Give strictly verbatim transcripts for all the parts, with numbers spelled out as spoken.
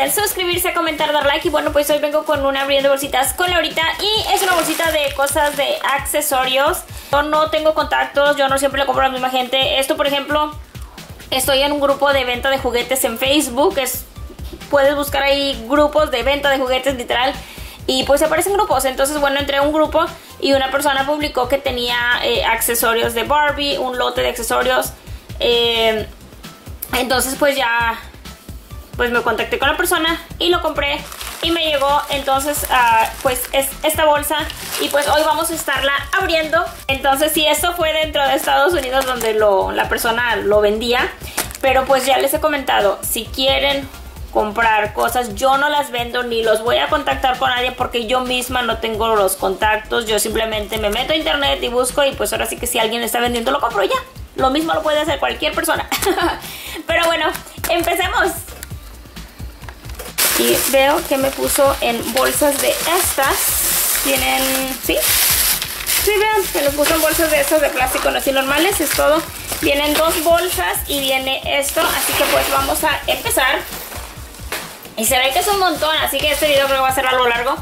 olviden suscribirse, comentar, dar like. Y bueno, pues hoy vengo con una abriendo bolsitas con Laurita. Y es una bolsita de cosas de accesorios. Yo no tengo contactos, yo no siempre le compro a la misma gente. Esto, por ejemplo, estoy en un grupo de venta de juguetes en Facebook. Es, puedes buscar ahí grupos de venta de juguetes, literal. Y pues aparecen grupos. Entonces, bueno, entré a un grupo y una persona publicó que tenía eh, accesorios de Barbie, un lote de accesorios. Eh, entonces, pues ya... pues me contacté con la persona y lo compré y me llegó. Entonces uh, pues es esta bolsa y pues hoy vamos a estarla abriendo. Entonces sí, esto fue dentro de Estados Unidos donde lo, la persona lo vendía, pero pues ya les he comentado, si quieren comprar cosas, yo no las vendo ni los voy a contactar con nadie porque yo misma no tengo los contactos. Yo simplemente me meto a internet y busco y pues ahora sí que si alguien está vendiendo lo compro y ya. Lo mismo lo puede hacer cualquier persona. Pero bueno, empecemos. Y veo que me puso en bolsas de estas. Tienen... ¿sí? Sí, vean, que me puso en bolsas de estas de plástico, no así normales, es todo. Vienen dos bolsas y viene esto. Así que pues vamos a empezar. Y se ve que es un montón, así que este video creo que va a ser algo largo.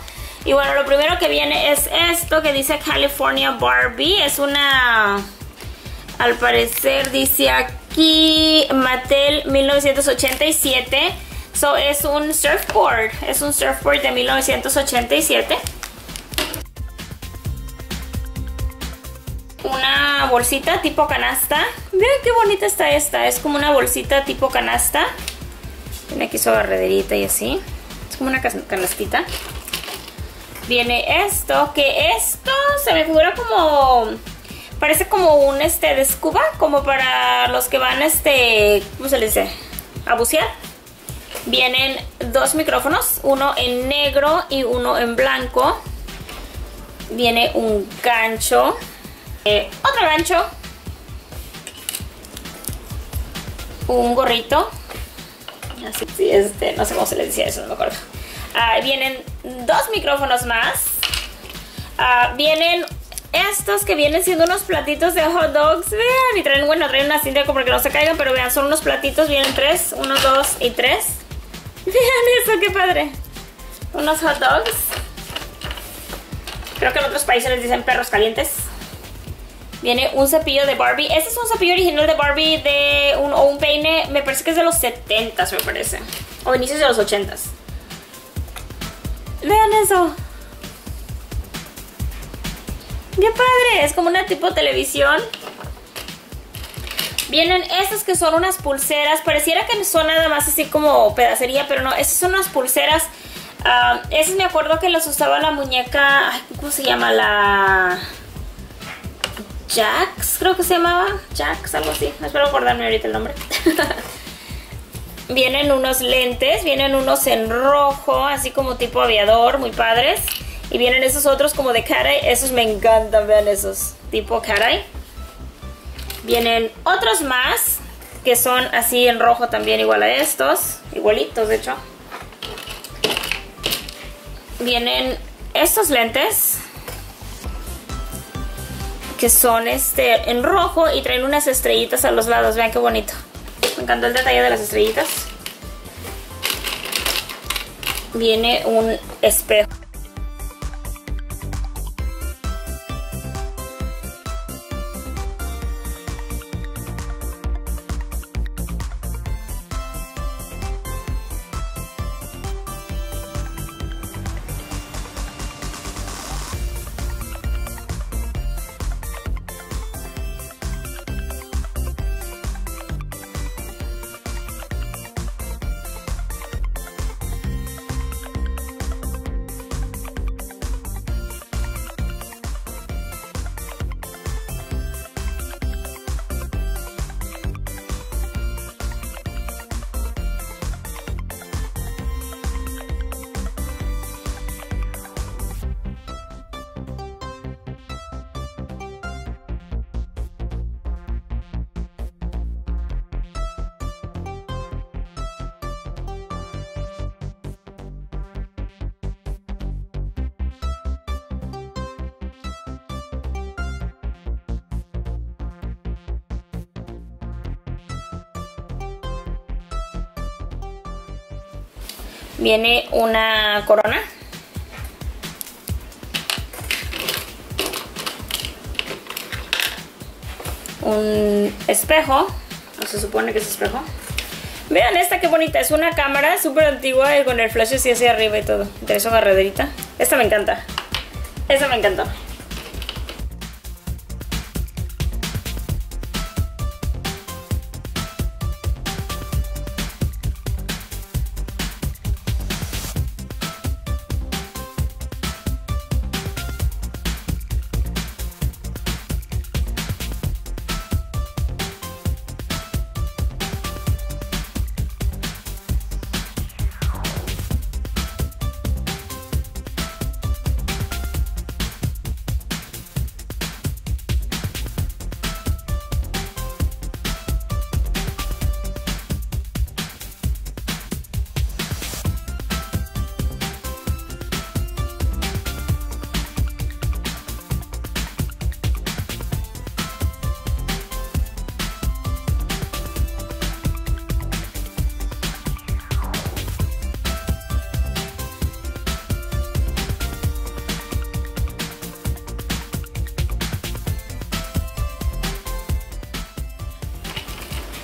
Y bueno, lo primero que viene es esto que dice California Barbie. Es una... al parecer dice aquí Mattel mil novecientos ochenta y siete. So, es un surfboard, es un surfboard de mil novecientos ochenta y siete. Una bolsita tipo canasta. Miren qué bonita está esta, es como una bolsita tipo canasta. Tiene aquí su agarraderita y así. Es como una canastita. Viene esto, que esto se me figura como... parece como un este de scuba, como para los que van este... ¿cómo se le dice? A bucear. Vienen dos micrófonos, uno en negro y uno en blanco. Viene un gancho, eh, otro gancho, un gorrito. Así, sí, este, no sé cómo se les decía eso, no me acuerdo. Ah, vienen dos micrófonos más. Ah, vienen estos que vienen siendo unos platitos de hot dogs. Vean, y traen, bueno, traen una cinta como que no se caigan, pero vean, son unos platitos. Vienen tres, uno, dos y tres. Vean eso, qué padre. Unos hot dogs. Creo que en otros países les dicen perros calientes. Viene un cepillo de Barbie. Este es un cepillo original de Barbie de un, o un peine. Me parece que es de los setentas, me parece. O inicios de los ochentas. Vean eso. ¡Qué padre! Es como una tipo televisión. Vienen estas que son unas pulseras. Pareciera que son nada más así como pedacería, pero no, estas son unas pulseras. Uh, esas me acuerdo que las usaba la muñeca, ay, ¿cómo se llama? La... Jax, creo que se llamaba. Jax, algo así. No espero acordarme ahorita el nombre. Vienen unos lentes, vienen unos en rojo, así como tipo aviador, muy padres. Y vienen esos otros como de karai. Esos me encantan, vean esos. Tipo karai. Vienen otros más que son así en rojo también, igual a estos, igualitos de hecho. Vienen estos lentes que son este en rojo y traen unas estrellitas a los lados, vean qué bonito. Me encantó el detalle de las estrellitas. Viene un espejo. viene una corona. Un espejo. ¿No se supone que es espejo? Vean esta, qué bonita. Es una cámara súper antigua y con el flash así hacia arriba y todo. De esa agarraderita. Esta me encanta. Esta me encantó.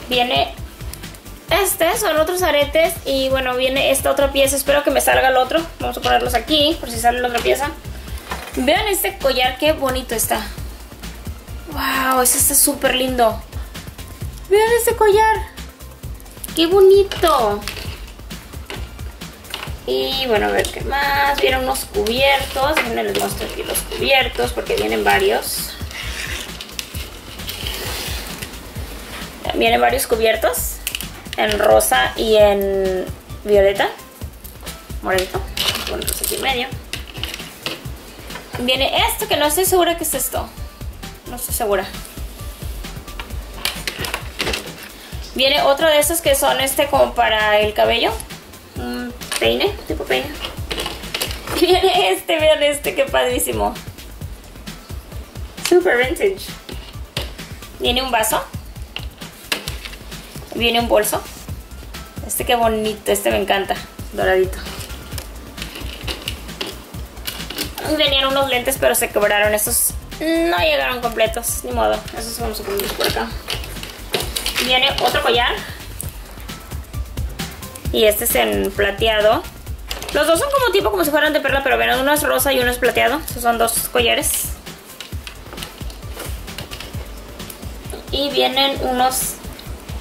Viene este, son otros aretes y bueno, viene esta otra pieza, espero que me salga el otro, vamos a ponerlos aquí por si sale la otra pieza. Vean este collar, qué bonito está. Wow, este está súper lindo. Vean este collar, qué bonito. Y bueno, a ver qué más, vienen unos cubiertos, miren, les muestro aquí los cubiertos porque vienen varios. Vienen varios cubiertos, en rosa y en violeta, morenito, ponemos aquí en medio. Viene esto que no estoy segura que es esto, no estoy segura. Viene otro de estos que son este como para el cabello, un peine, tipo peine. Y viene este, vean este, que padrísimo. Super vintage. Viene un vaso. Viene un bolso. Este qué bonito, este me encanta. Doradito. Venían unos lentes pero se quebraron. Estos no llegaron completos. Ni modo, esos vamos a ponerlos por acá. Viene otro collar. Y este es en plateado. Los dos son como tipo, como si fueran de perla, pero vean, uno es rosa y uno es plateado. Estos son dos collares. Y vienen unos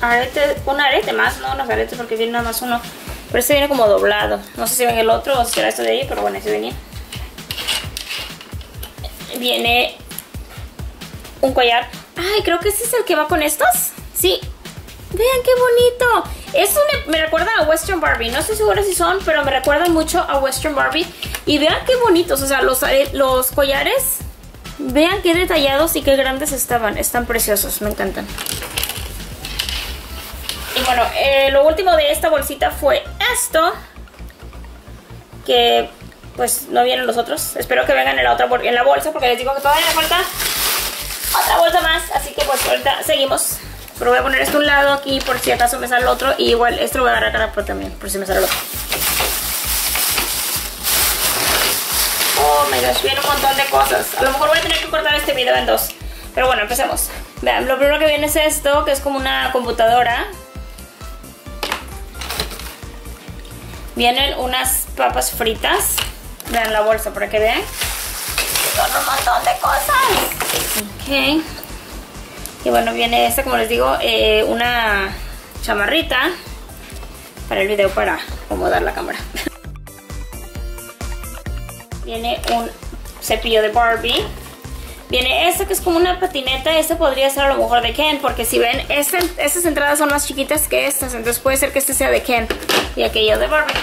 arete, un arete más, no unos aretes porque viene nada más uno, pero este viene como doblado, no sé si ven el otro o si será esto de ahí, pero bueno, ese venía. Viene un collar, ay, creo que este es el que va con estos, sí, vean qué bonito. Esto me, me recuerda a Western Barbie, no estoy segura si son, pero me recuerdan mucho a Western Barbie, y vean qué bonitos, o sea, los, los collares, vean qué detallados y qué grandes estaban, están preciosos, me encantan. Y bueno, eh, lo último de esta bolsita fue esto, que pues no vienen los otros. Espero que vengan en la otra en la bolsa, porque les digo que todavía me falta otra bolsa más. Así que pues ahorita seguimos. Pero voy a poner esto a un lado aquí por si acaso me sale el otro. Y igual esto lo voy a agarrar acá por también, por si me sale el otro. Oh my gosh, viene un montón de cosas. A lo mejor voy a tener que cortar este video en dos. Pero bueno, empecemos. Vean, lo primero que viene es esto, que es como una computadora. Vienen unas papas fritas. Vean la bolsa para que vean. Son un montón de cosas. Ok. Y bueno, viene esta, como les digo, eh, una chamarrita para el video, para acomodar la cámara. Viene un cepillo de Barbie. Viene esta que es como una patineta. Esta podría ser a lo mejor de Ken, porque si ven, esta, estas entradas son más chiquitas que estas. Entonces puede ser que este sea de Ken y aquello de Barbie.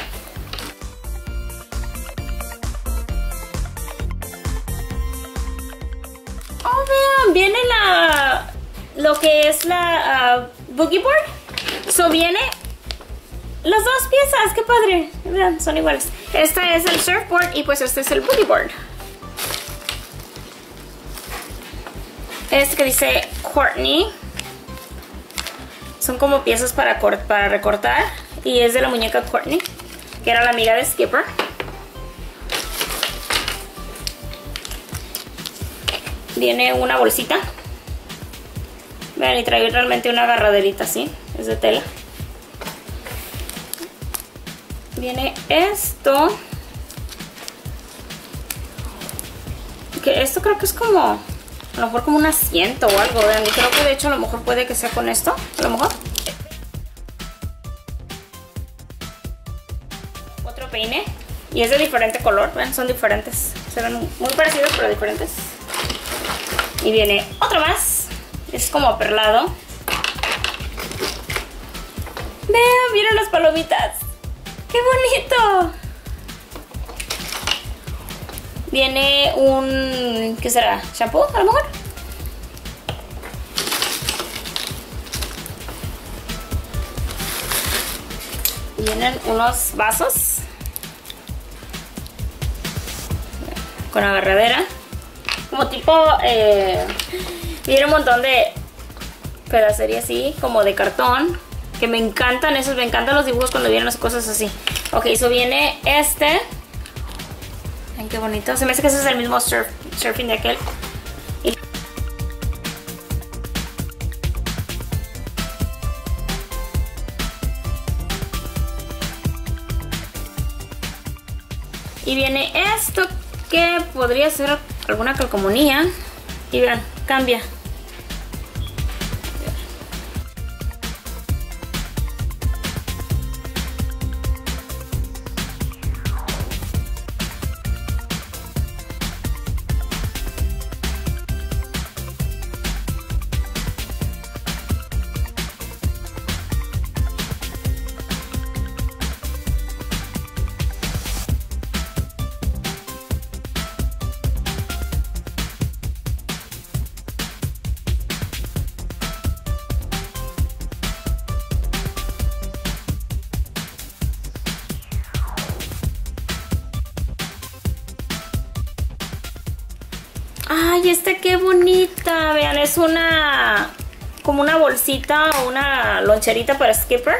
Oh, vean, viene la, lo que es la uh, boogie board. So viene las dos piezas, qué padre. Vean, son iguales. Esta es el surfboard y pues este es el boogie board. Este que dice Courtney. Son como piezas para, para recortar. Y es de la muñeca Courtney. que era la amiga de Skipper. Viene una bolsita. Vean, y trae realmente una agarraderita así. Es de tela. Viene esto. Que esto creo que es como, a lo mejor como un asiento o algo. Vean, y creo que de hecho a lo mejor puede que sea con esto. A lo mejor. Otro peine. Y es de diferente color. Vean, son diferentes. Se ven muy parecidos pero diferentes. Y viene otro más. Es como perlado. Vean, miren las palomitas. ¡Qué bonito! Viene un... ¿qué será? ¿Shampoo? A lo mejor. Vienen unos vasos. Con agarradera. Como tipo... Eh, viene un montón de pedacería así, como de cartón. Que me encantan esos, me encantan los dibujos cuando vienen las cosas así. Ok, eso viene este. Ay, qué bonito. Se me hace que ese es el mismo surf, surfing de aquel. Y... y viene esto que podría ser alguna calcomanía. Y vean, cambia. ¡Ay, esta qué bonita! Vean, es una... como una bolsita o una loncherita para Skipper.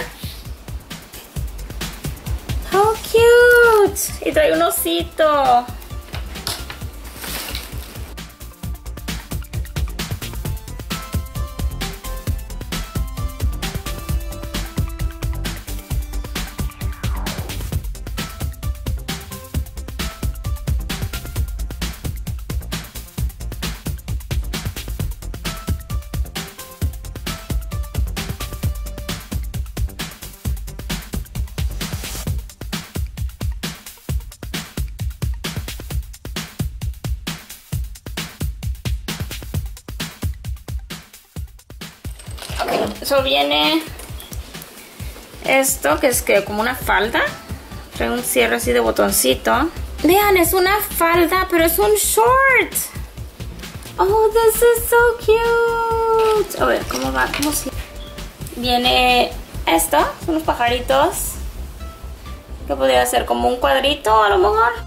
¡How cute! Y trae un osito. Eso viene esto que es que como una falda, trae un cierre así de botoncito. Vean, es una falda pero es un short. Oh, this is so cute. A ver cómo va, cómo se... Viene esto, son unos pajaritos que podría ser como un cuadrito a lo mejor.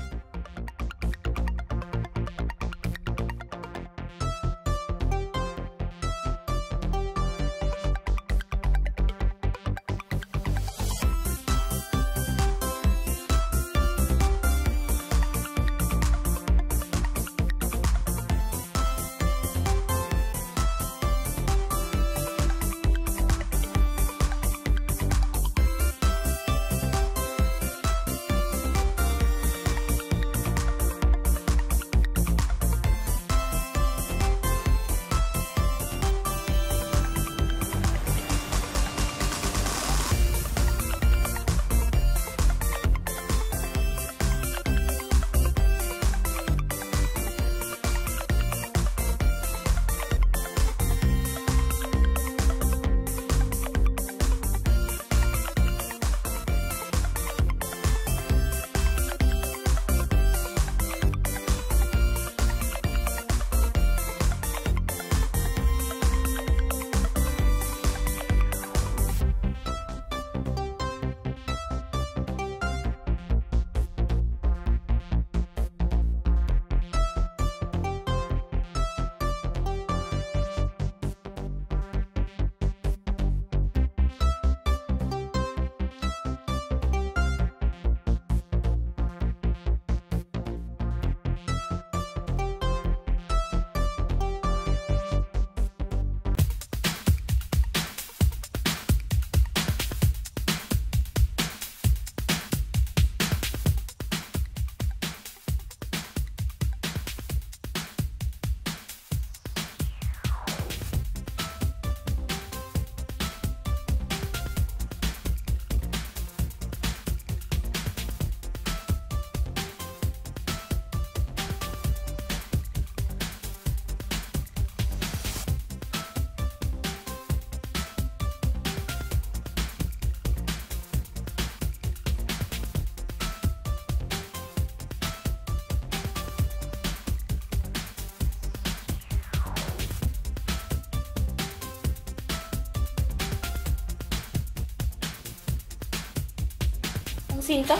cinta.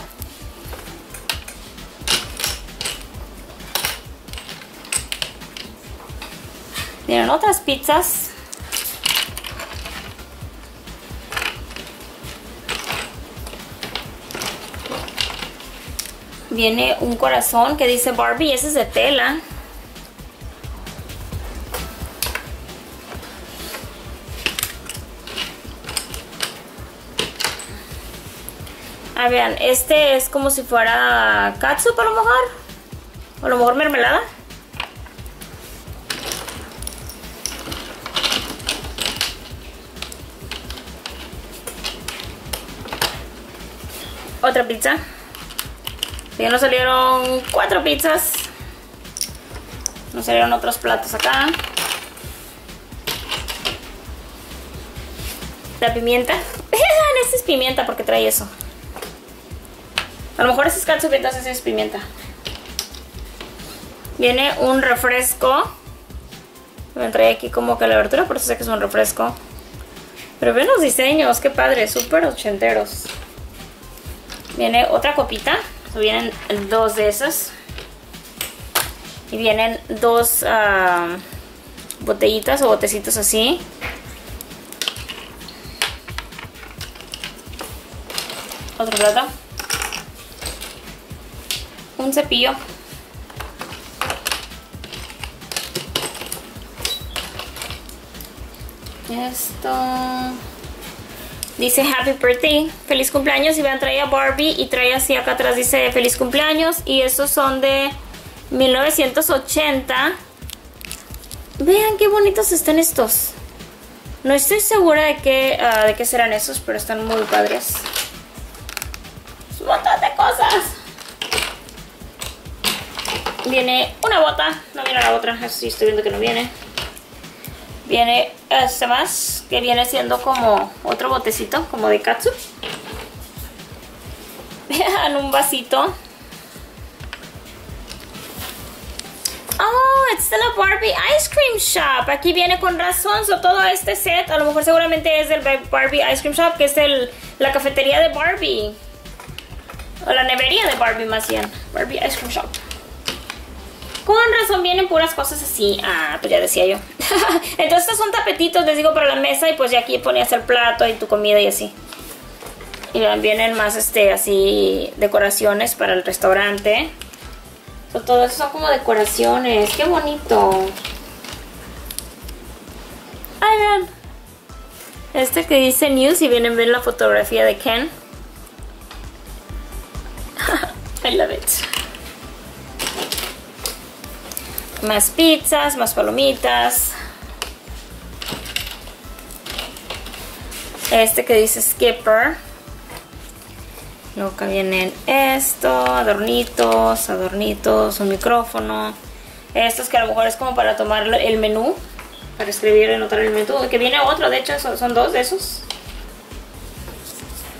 Vienen otras pizzas. Viene un corazón que dice Barbie, ese es de tela. Ah, vean, este es como si fuera catsup a lo mejor, o a lo mejor mermelada. Otra pizza. Ya nos salieron cuatro pizzas. Nos salieron otros platos acá. La pimienta. Esta es pimienta porque trae eso. A lo mejor ese es catsup, entonces es pimienta. Viene un refresco. Me trae aquí como que la abertura, por eso sé que es un refresco. Pero ven los diseños, qué padre, súper ochenteros. Viene otra copita. Vienen dos de esas. Y vienen dos uh, botellitas o botecitos así. Otro plato. Un cepillo. Esto... dice Happy Birthday, feliz cumpleaños, y vean, trae a Barbie y trae así acá atrás dice feliz cumpleaños, y estos son de mil novecientos ochenta. Vean qué bonitos están estos. No estoy segura de qué, uh, de qué serán esos, pero están muy padres. Un montón de cosas. Viene una bota, no viene la otra, sí estoy viendo que no viene. Viene este más, que viene siendo como otro botecito, como de catsup. Vean, un vasito. Oh, it's the Barbie Ice Cream Shop. Aquí viene con razón, so todo este set, a lo mejor seguramente es del Barbie Ice Cream Shop, que es el, la cafetería de Barbie. O la nevería de Barbie, más bien. Barbie Ice Cream Shop. Con razón vienen puras cosas así. Ah, pues ya decía yo. Entonces estos son tapetitos, les digo, para la mesa. Y pues ya aquí ponías el plato y tu comida y así. Y vean, vienen más este, así, decoraciones para el restaurante. Entonces, todo eso son como decoraciones. ¡Qué bonito! ¡Ay, vean! Este que dice News y vienen a ver la fotografía de Ken. I love it. Más pizzas, más palomitas. Este que dice Skipper. Luego acá vienen esto, adornitos, adornitos, un micrófono. Estos que a lo mejor es como para tomar el menú, para escribir y anotar el menú. Que viene otro, de hecho son, son dos de esos.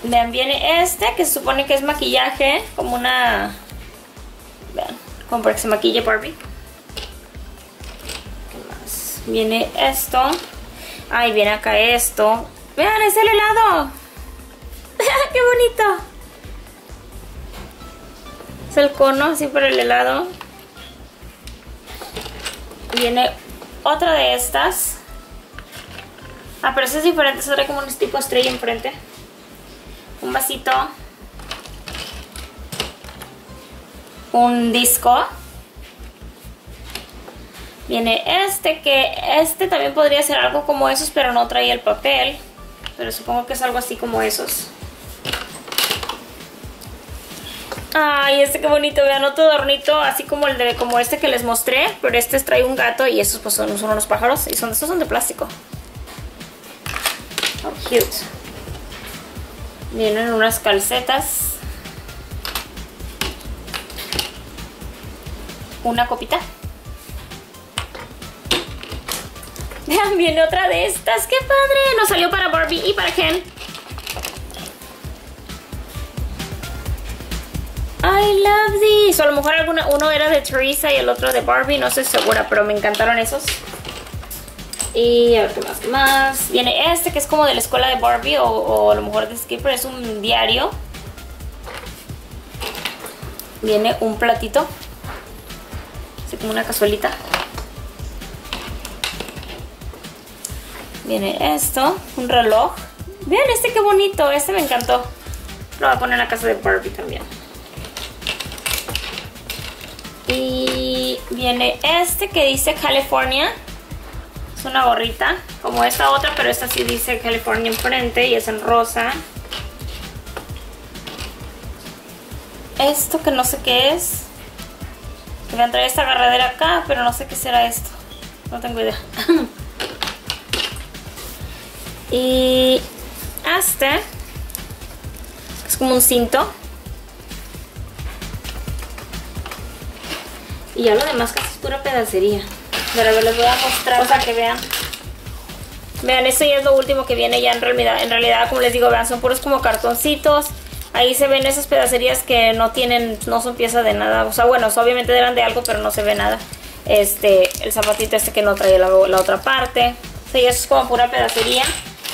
Vean, viene este que se supone que es maquillaje, como una... vean, como para que se maquille Barbie. Viene esto. Ay, viene acá esto. Vean, es el helado. ¡Qué bonito! Es el cono así para el helado. Viene otra de estas. Ah, pero esta es diferente. Esta trae como un tipo estrella enfrente. Un vasito. Un disco. Viene este, que este también podría ser algo como esos, pero no trae el papel. Pero supongo que es algo así como esos. Ay, este qué bonito, vean, otro adornito, así como el de como este que les mostré. Pero este trae un gato y estos pues son, son unos pájaros. Y son, estos son de plástico. Oh, cute. Vienen unas calcetas. Una copita. Vean, viene otra de estas. ¡Qué padre! Nos salió para Barbie y para Ken. I love these. O a lo mejor alguna, uno era de Teresa y el otro de Barbie. No estoy segura, pero me encantaron esos. Y a ver qué más, qué más. Viene este que es como de la escuela de Barbie o, o a lo mejor de Skipper. Es un diario. viene un platito, así como una cazuelita. Viene esto, un reloj. Vean este, qué bonito, este me encantó. Lo voy a poner en la casa de Barbie también. Y viene este que dice California. Es una gorrita, como esta otra, pero esta sí dice California enfrente y es en rosa. Esto que no sé qué es. Que me han traído esta agarradera acá, pero no sé qué será esto. No tengo idea. Y este es como un cinto. Y ya lo demás casi es pura pedacería. Pero a ver, les voy a mostrar para que vean. Vean, esto ya es lo último que viene ya en realidad. En realidad, como les digo, vean, son puros como cartoncitos. Ahí se ven esas pedacerías que no tienen, no son piezas de nada. O sea, bueno, obviamente eran de algo, pero no se ve nada. Este, el zapatito este que no trae la, la otra parte. O sea, ya es como pura pedacería.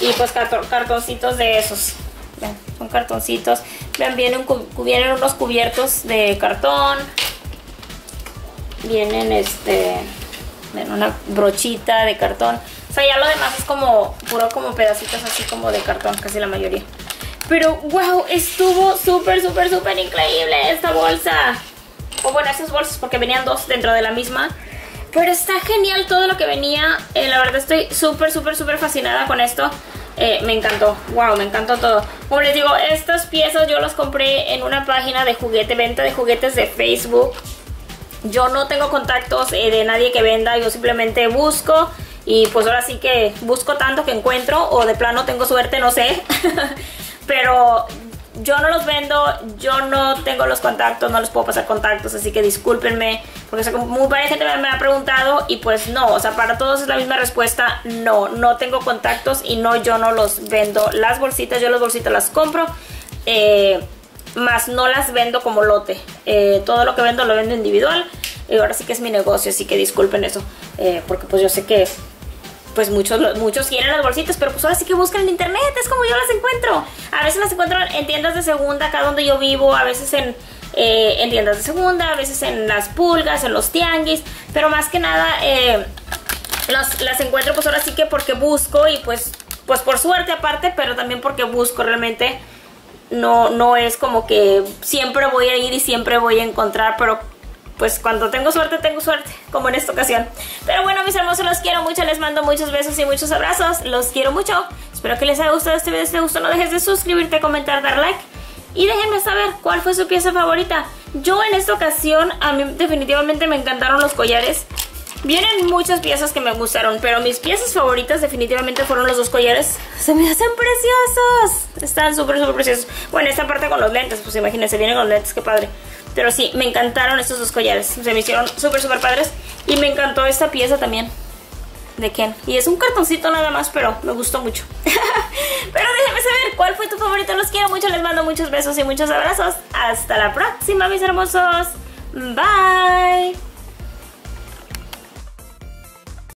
Y pues cartoncitos de esos. Vean, son cartoncitos. Vean, vienen, vienen unos cubiertos de cartón. Vienen este, vean, una brochita de cartón. O sea, ya lo demás es como puro como pedacitos así como de cartón, casi la mayoría. Pero wow, estuvo súper, súper, súper increíble esta bolsa. O bueno, esas bolsas porque venían dos dentro de la misma. Pero está genial todo lo que venía. Eh, la verdad estoy súper, súper, súper fascinada con esto. Eh, me encantó. Wow, me encantó todo. Como les digo, estas piezas yo las compré en una página de juguete, venta de juguetes de Facebook. Yo no tengo contactos eh, de nadie que venda. Yo simplemente busco. Y pues ahora sí que busco tanto que encuentro. O de plano tengo suerte, no sé. Pero yo no los vendo, yo no tengo los contactos, no les puedo pasar contactos, así que discúlpenme, porque o sea, muy varias gente me ha preguntado y pues no, o sea, para todos es la misma respuesta, no, no tengo contactos y no, yo no los vendo. Las bolsitas, yo las bolsitas las compro, eh, más no las vendo como lote, eh, todo lo que vendo lo vendo individual y ahora sí que es mi negocio, así que disculpen eso, eh, porque pues yo sé que... pues muchos, muchos quieren las bolsitas, pero pues ahora sí que buscan en internet, es como yo las encuentro. A veces las encuentro en tiendas de segunda, acá donde yo vivo, a veces en, eh, en tiendas de segunda, a veces en las pulgas, en los tianguis, pero más que nada eh, los, las encuentro pues ahora sí que porque busco y pues, pues por suerte aparte, pero también porque busco realmente. No, no es como que siempre voy a ir y siempre voy a encontrar, pero... pues cuando tengo suerte, tengo suerte, como en esta ocasión. Pero bueno, mis hermosos, los quiero mucho, les mando muchos besos y muchos abrazos, los quiero mucho. Espero que les haya gustado este video, si te gustó no dejes de suscribirte, comentar, dar like. Y déjenme saber cuál fue su pieza favorita. Yo en esta ocasión, a mí definitivamente me encantaron los collares. Vienen muchas piezas que me gustaron, pero mis piezas favoritas definitivamente fueron los dos collares. ¡Se me hacen preciosos! Están súper, súper preciosos. Bueno, esta parte con los lentes, pues imagínense, vienen con los lentes, qué padre. Pero sí, me encantaron estos dos collares. Se me hicieron súper, súper padres. Y me encantó esta pieza también de Ken. Y es un cartoncito nada más, pero me gustó mucho. Pero déjenme saber cuál fue tu favorito. Los quiero mucho, les mando muchos besos y muchos abrazos. Hasta la próxima, mis hermosos. Bye.